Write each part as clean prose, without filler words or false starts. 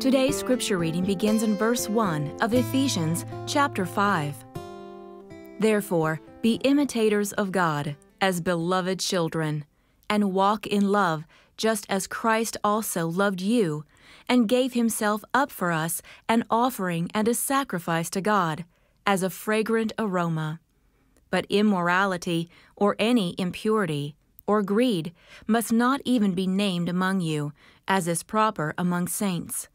Today's scripture reading begins in verse 1 of Ephesians chapter 5. Therefore, be imitators of God as beloved children, and walk in love, just as Christ also loved you and gave himself up for us, an offering and a sacrifice to God, as a fragrant aroma. But immorality, or any impurity, or greed, must not even be named among you, as is proper among saints.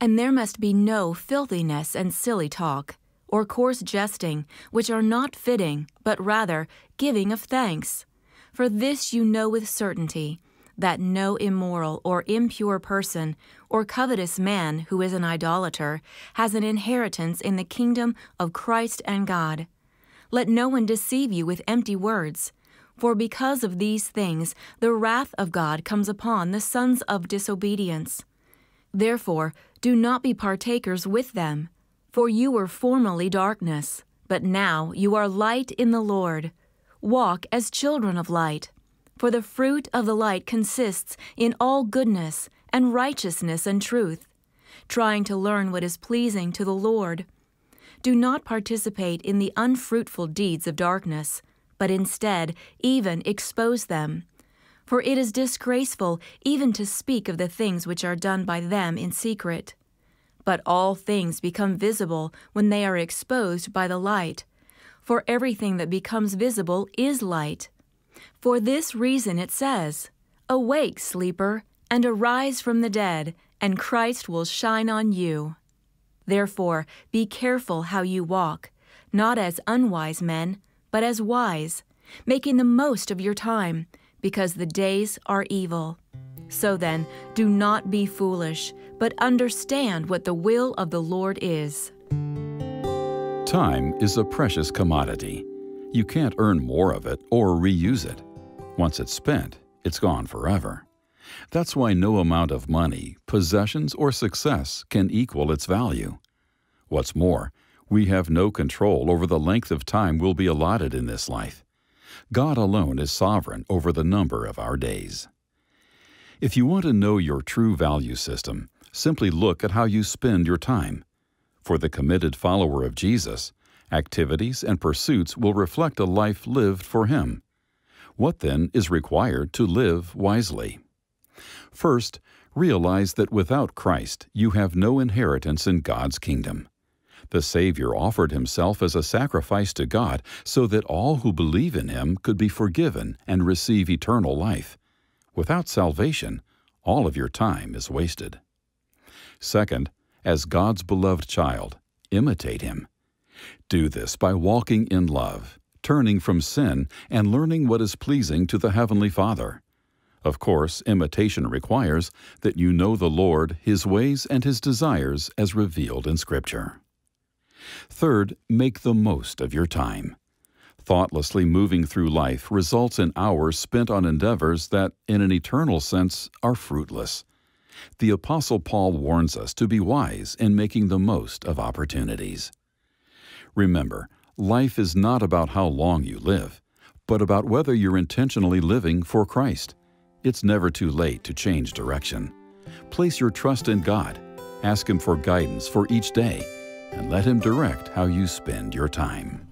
And there must be no filthiness and silly talk, or coarse jesting, which are not fitting, but rather giving of thanks. For this you know with certainty, that no immoral or impure person or covetous man who is an idolater has an inheritance in the kingdom of Christ and God. Let no one deceive you with empty words, for because of these things the wrath of God comes upon the sons of disobedience. Therefore, do not be partakers with them, for you were formerly darkness, but now you are light in the Lord. Walk as children of light, for the fruit of the light consists in all goodness and righteousness and truth, trying to learn what is pleasing to the Lord. Do not participate in the unfruitful deeds of darkness, but instead even expose them. For it is disgraceful even to speak of the things which are done by them in secret. But all things become visible when they are exposed by the light, for everything that becomes visible is light. For this reason it says, "Awake, sleeper, and arise from the dead, and Christ will shine on you." Therefore, be careful how you walk, not as unwise men, but as wise, making the most of your time, because the days are evil. So then, do not be foolish, but understand what the will of the Lord is. Time is a precious commodity. You can't earn more of it or reuse it. Once it's spent, it's gone forever. That's why no amount of money, possessions, or success can equal its value. What's more, we have no control over the length of time we'll be allotted in this life. God alone is sovereign over the number of our days. If you want to know your true value system, simply look at how you spend your time. For the committed follower of Jesus, activities and pursuits will reflect a life lived for Him. What then is required to live wisely? First, realize that without Christ, you have no inheritance in God's kingdom. The Savior offered Himself as a sacrifice to God so that all who believe in Him could be forgiven and receive eternal life. Without salvation, all of your time is wasted. Second, as God's beloved child, imitate Him. Do this by walking in love, turning from sin, and learning what is pleasing to the Heavenly Father. Of course, imitation requires that you know the Lord, His ways, and His desires as revealed in Scripture. Third, make the most of your time. Thoughtlessly moving through life results in hours spent on endeavors that, in an eternal sense, are fruitless. The Apostle Paul warns us to be wise in making the most of opportunities. Remember, life is not about how long you live, but about whether you're intentionally living for Christ. It's never too late to change direction. Place your trust in God. Ask Him for guidance for each day, and let Him direct how you spend your time.